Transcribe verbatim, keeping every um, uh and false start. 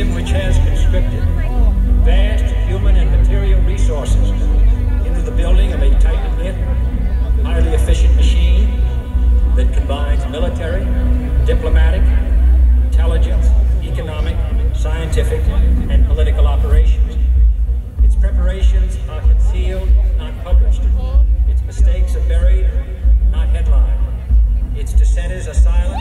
system which has constricted vast human and material resources into the building of a tightly-knit, highly efficient machine that combines military, diplomatic, intelligence, economic, scientific, and political operations. Its preparations are concealed, not published. Its mistakes are buried, not headlined. Its dissenters are silent.